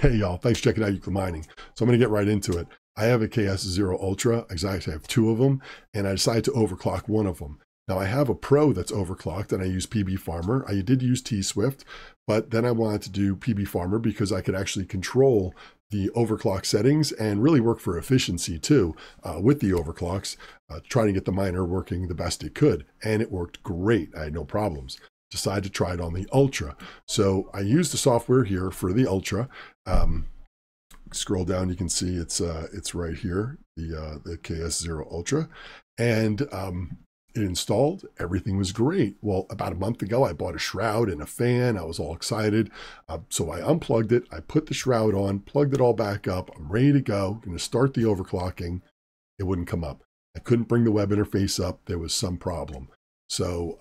Hey y'all, thanks for checking out Euclid Mining. So I'm going to get right into it. I have a KS0 Ultra. I actually have two of them, and I decided to overclock one of them. Now I have a Pro that's overclocked, and I use PB Farmer. I did use T-Swift, but then I wanted to do PB Farmer because I could actually control the overclock settings and really work for efficiency too with the overclocks, trying to get the miner working the best it could. And it worked great. I had no problems. Decided to try it on the Ultra. So I used the software here for the Ultra. Scroll down, you can see it's right here, the KS0 Ultra. And it installed, everything was great. Well, about a month ago, I bought a shroud and a fan. I was all excited. So I unplugged it, I put the shroud on, plugged it all back up. I'm ready to go, gonna start the overclocking. It wouldn't come up. I couldn't bring the web interface up. There was some problem. So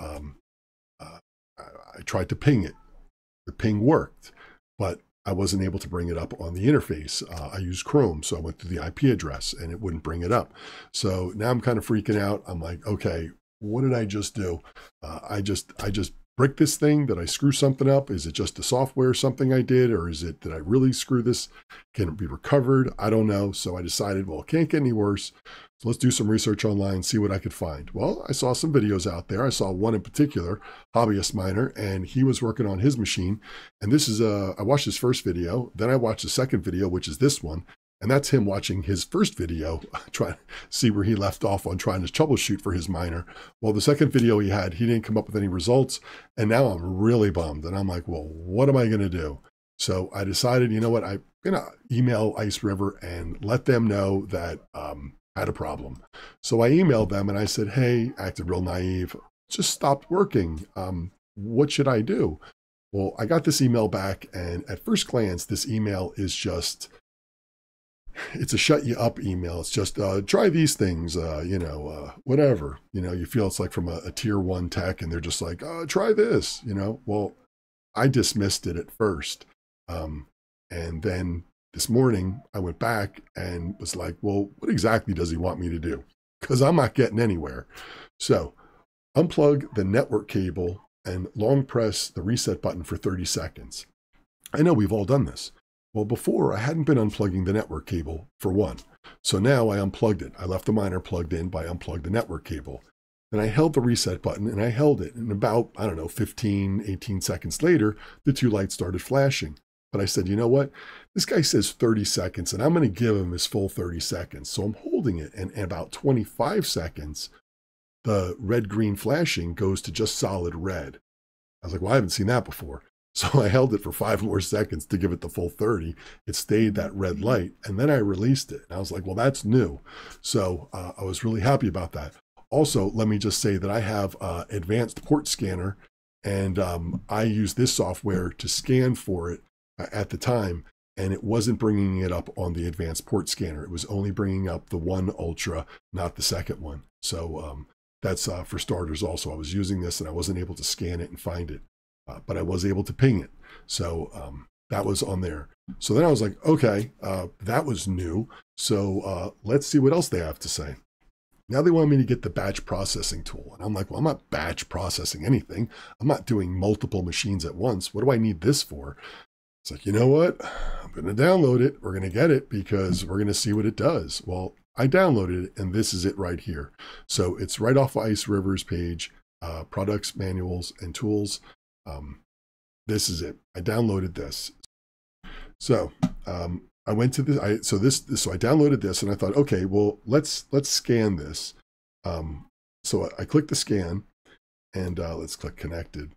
I tried to ping it. The ping worked, but I wasn't able to bring it up on the interface. I used Chrome, so I went to the IP address and it wouldn't bring it up. So now I'm kind of freaking out. I'm like, okay, what did I just do? I just bricked this thing. Did I screw something up? Is it just the software, something I did? Or is it, did I really screw this? Can it be recovered? I don't know. So I decided, well, it can't get any worse. So let's do some research online, see what I could find. Well, I saw some videos out there. I saw one in particular, hobbyist miner, and he was working on his machine. And this is I watched his first video. Then I watched the second video, which is this one. And that's him watching his first video, trying to see where he left off on trying to troubleshoot for his miner. Well, the second video he didn't come up with any results. And now I'm really bummed. And I'm like, well, what am I going to do? So I decided, you know what, I'm going to email Ice River and let them know that I had a problem. So I emailed them and I said, hey, I acted real naive, just stopped working. What should I do? Well, I got this email back. And at first glance, this email is just... it's a shut you up email. It's just try these things, you know, whatever, you know, you feel it's like from a tier 1 tech and they're just like, oh, try this, you know. Well, I dismissed it at first. And then this morning I went back and was like, well, what exactly does he want me to do? Because I'm not getting anywhere. So unplug the network cable and long press the reset button for 30 seconds. I know we've all done this. Well, before I hadn't been unplugging the network cable for one. So now I unplugged it. I left the miner plugged in, but I unplugged the network cable. Then I held the reset button and I held it. And about, I don't know, 15, 18 seconds later, the two lights started flashing. But I said, you know what? This guy says 30 seconds and I'm going to give him his full 30 seconds. So I'm holding it. And in about 25 seconds, the red-green flashing goes to just solid red. I was like, well, I haven't seen that before. So I held it for 5 more seconds to give it the full 30. It stayed that red light. And then I released it. And I was like, well, that's new. So I was really happy about that. Also, let me just say that I have advanced port scanner. And I use this software to scan for it at the time. And it wasn't bringing it up on the advanced port scanner. It was only bringing up the one Ultra, not the second one. So that's for starters also. I was using this and I wasn't able to scan it and find it. But I was able to ping it. So that was on there. So then I was like, okay, that was new. So let's see what else they have to say. Now they want me to get the batch processing tool. And I'm like, well, I'm not batch processing anything. I'm not doing multiple machines at once. What do I need this for? It's like, you know what? I'm going to download it. We're going to get it because we're going to see what it does. Well, I downloaded it and this is it right here. So it's right off Ice River's page, products, manuals, and tools. This is it. I downloaded this. So, I went to this, so I downloaded this and I thought, okay, well, let's scan this. So I clicked the scan and, let's click connected.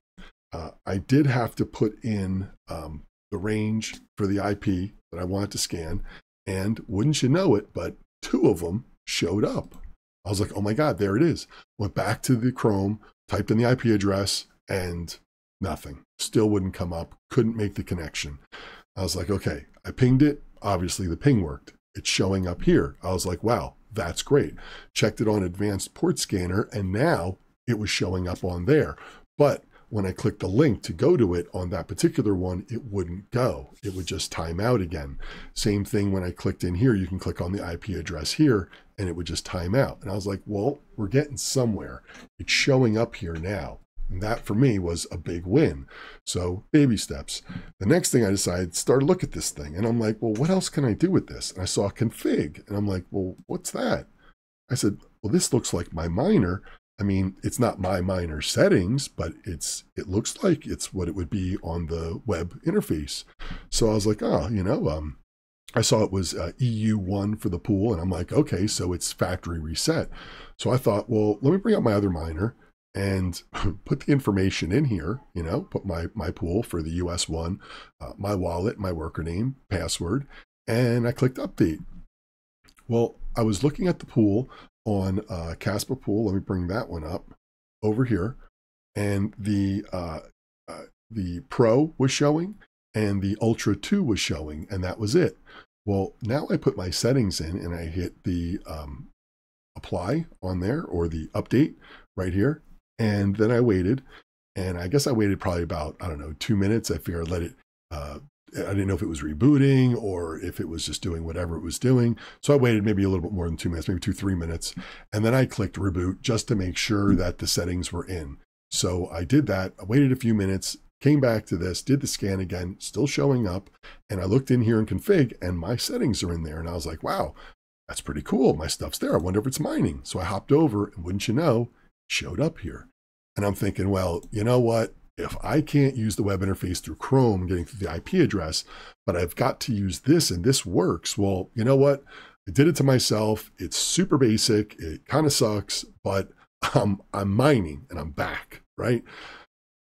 I did have to put in, the range for the IP that I wanted to scan, and wouldn't you know it, but 2 of them showed up. I was like, oh my God, there it is. Went back to the Chrome, typed in the IP address and nothing. Still wouldn't come up. Couldn't make the connection. I was like, okay, I pinged it. Obviously the ping worked. It's showing up here. I was like, wow, that's great. Checked it on advanced port scanner and now it was showing up on there. But when I clicked the link to go to it on that particular one, it wouldn't go. It would just time out again. Same thing when I clicked in here, you can click on the IP address here and it would just time out. And I was like, well, we're getting somewhere. It's showing up here now. And that for me was a big win. So baby steps. The next thing I decided, start to look at this thing. And I'm like, well, what else can I do with this? And I saw config. And I'm like, well, what's that? I said, well, this looks like my miner. I mean, it's not my miner settings, but it looks like it's what it would be on the web interface. So I was like, oh, you know, I saw it was EU1 for the pool. And I'm like, okay, so it's factory reset. So I thought, well, let me bring out my other miner and put the information in here, you know, put my pool for the US one, my wallet, my worker name, password, and I clicked update. Well, I was looking at the pool on Casper pool. Let me bring that one up over here. And the Pro was showing and the Ultra 2 was showing, and that was it. Well, now I put my settings in and I hit the apply on there, or the update right here. And then I waited, and I guess I waited probably about, I don't know, 2 minutes. I figured I'd let it, I didn't know if it was rebooting or if it was just doing whatever it was doing. So I waited maybe a little bit more than 2 minutes, maybe 2-3 minutes. And then I clicked reboot just to make sure that the settings were in. So I did that. I waited a few minutes, came back to this, did the scan again, still showing up. And I looked in here in config and my settings are in there. And I was like, wow, that's pretty cool. My stuff's there. I wonder if it's mining. So I hopped over and wouldn't you know, showed up here. And I'm thinking, well, you know what? If I can't use the web interface through Chrome, getting through the IP address, but I've got to use this and this works. Well, you know what? I did it to myself. It's super basic. It kind of sucks, but I'm mining and I'm back, right?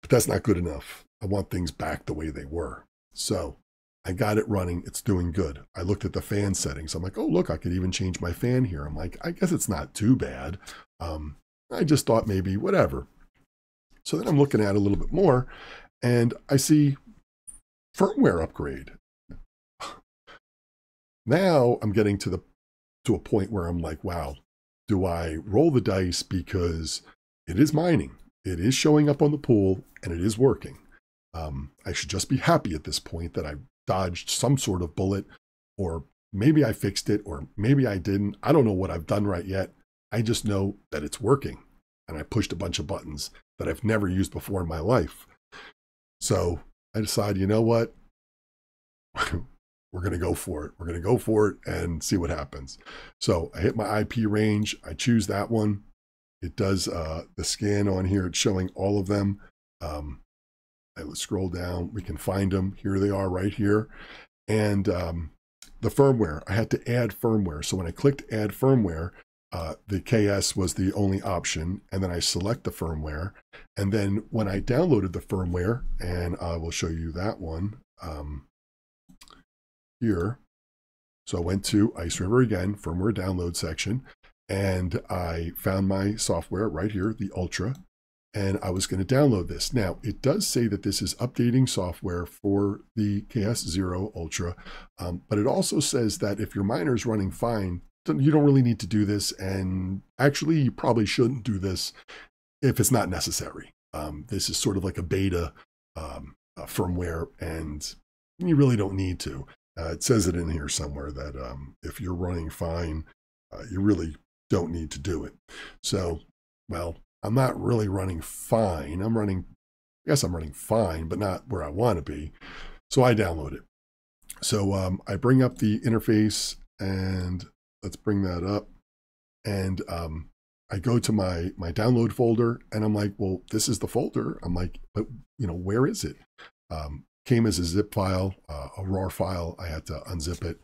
But that's not good enough. I want things back the way they were. So I got it running. It's doing good. I looked at the fan settings. I'm like, oh, look, I could even change my fan here. I'm like, I guess it's not too bad. I just thought maybe whatever. So then I'm looking at it a little bit more and I see firmware upgrade. Now I'm getting to a point where I'm like, wow, do I roll the dice? Because it is mining. It is showing up on the pool and it is working. I should just be happy at this point that I dodged some sort of bullet, or maybe I fixed it, or maybe I didn't. I don't know what I've done right yet. I just know that it's working. And I pushed a bunch of buttons that I've never used before in my life. So I decided, you know what? We're going to go for it. We're going to go for it and see what happens. So I hit my IP range. I choose that one. It does the scan on here. It's showing all of them. Let's scroll down. We can find them. Here they are right here. And the firmware, I had to add firmware. So when I clicked add firmware, the KS was the only option, and then I select the firmware, and then when I downloaded the firmware, and I will show you that one here. So I went to Ice River again, firmware download section, and I found my software right here, the Ultra, and I was going to download this. Now it does say that this is updating software for the KS0 Ultra, but it also says that if your miner is running fine, you don't really need to do this, and actually you probably shouldn't do this if it's not necessary. This is sort of like a beta firmware, and you really don't need to. It says it in here somewhere that if you're running fine, you really don't need to do it. So, well, I'm not really running fine. I'm running, I guess I'm running fine, but not where I want to be. So I download it. So I bring up the interface and let's bring that up. And I go to my download folder and I'm like, well, this is the folder. I'm like, but you know, where is it? Came as a zip file, a RAR file. I had to unzip it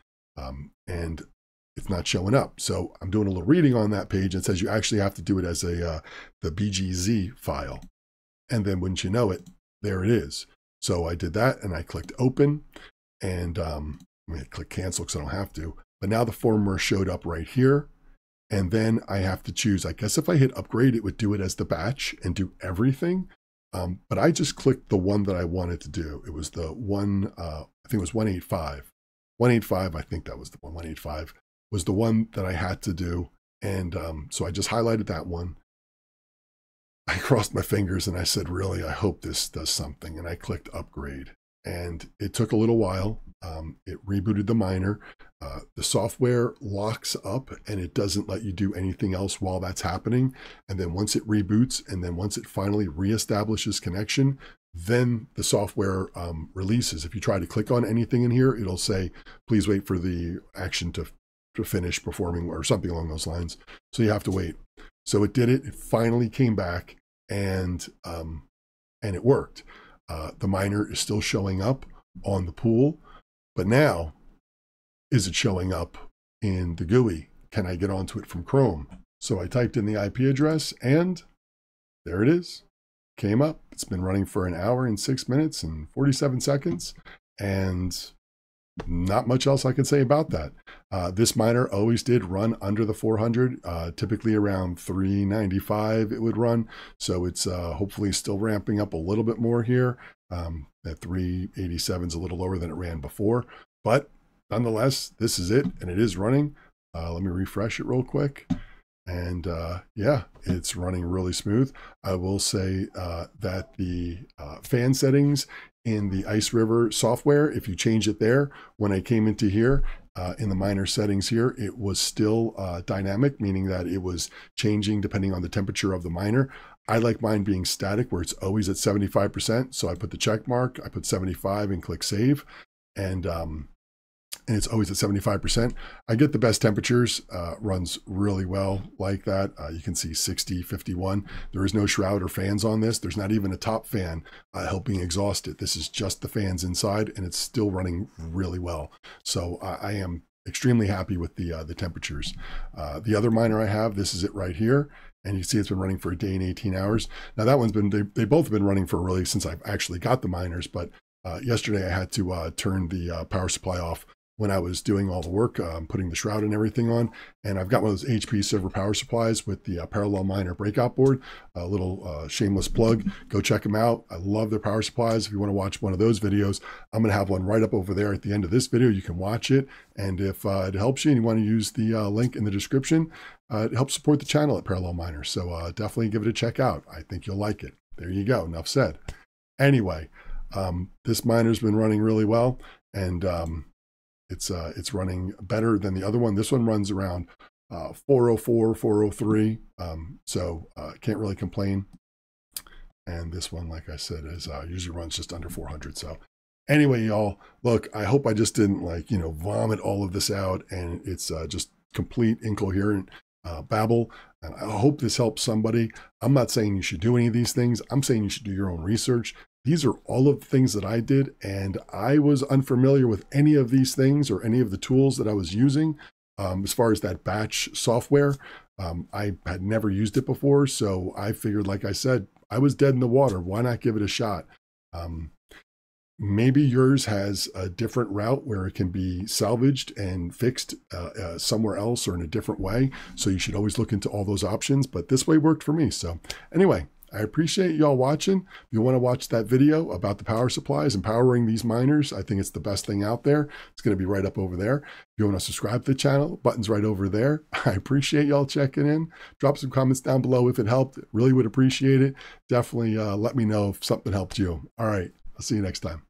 and it's not showing up. So I'm doing a little reading on that page. It says you actually have to do it as a the BGZ file. And then wouldn't you know it, there it is. So I did that and I clicked open, and I'm going to click cancel because I don't have to. But now the firmware showed up right here. And then I have to choose, I guess if I hit upgrade, it would do it as the batch and do everything. But I just clicked the one that I wanted to do. It was the one, I think it was 185. 185, I think that was the one. 185 was the one that I had to do. And so I just highlighted that one. I crossed my fingers and I said, really, I hope this does something. And I clicked upgrade. And it took a little while. It rebooted the miner. The software locks up and it doesn't let you do anything else while that's happening. And then once it reboots, and then once it finally reestablishes connection, then the software releases. If you try to click on anything in here, it'll say, please wait for the action to finish performing, or something along those lines. So you have to wait. So it did it. It finally came back, and it worked. The miner is still showing up on the pool, but now is it showing up in the GUI? Can I get onto it from Chrome? So I typed in the IP address, and there it is. Came up. It's been running for 1 hour and 6 minutes and 47 seconds, and not much else I can say about that. This miner always did run under the 400, typically around 395 it would run. So it's hopefully still ramping up a little bit more here. At 387 is a little lower than it ran before, but nonetheless, this is it, and it is running. Let me refresh it real quick. And yeah, it's running really smooth. I will say that the fan settings in the Ice River software, if you change it there, when I came into here, in the miner settings here, it was still dynamic, meaning that it was changing depending on the temperature of the miner. I like mine being static, where it's always at 75%. So I put the check mark, I put 75 and click save. And it's always at 75%. I get the best temperatures, runs really well like that. You can see 60, 51. There is no shroud or fans on this. There's not even a top fan helping exhaust it. This is just the fans inside, and it's still running really well. So I am extremely happy with the temperatures. The other miner I have, this is it right here. And you see it's been running for 1 day and 18 hours. Now that one's been, they both have been running for really since I've actually got the miners, but yesterday I had to turn the power supply off when I was doing all the work, putting the shroud and everything on. And I've got one of those HP server power supplies with the Parallel Miner breakout board, a little shameless plug. Go check them out. I love their power supplies. If you want to watch one of those videos, I'm going to have one right up over there at the end of this video. You can watch it. And if it helps you and you want to use the link in the description, it helps support the channel at Parallel Miner. So definitely give it a check out. I think you'll like it. There you go. Enough said. Anyway, this miner's been running really well. And it's running better than the other one. This one runs around 404, 403. So can't really complain. And this one, like I said, is usually runs just under 400. So anyway, y'all, look, I hope I just didn't vomit all of this out, and it's just complete incoherent babble. And I hope this helps somebody. I'm not saying you should do any of these things. I'm saying you should do your own research. These are all of the things that I did, and I was unfamiliar with any of these things or any of the tools that I was using. As far as that batch software, I had never used it before, so I figured, like I said, I was dead in the water. Why not give it a shot? Maybe yours has a different route where it can be salvaged and fixed somewhere else or in a different way, so you should always look into all those options, but this way worked for me. So anyway, I appreciate y'all watching. If you want to watch that video about the power supplies and powering these miners, I think it's the best thing out there. It's going to be right up over there. If you want to subscribe to the channel, button's right over there. I appreciate y'all checking in. Drop some comments down below if it helped. Really would appreciate it. Definitely let me know if something helped you. All right. I'll see you next time.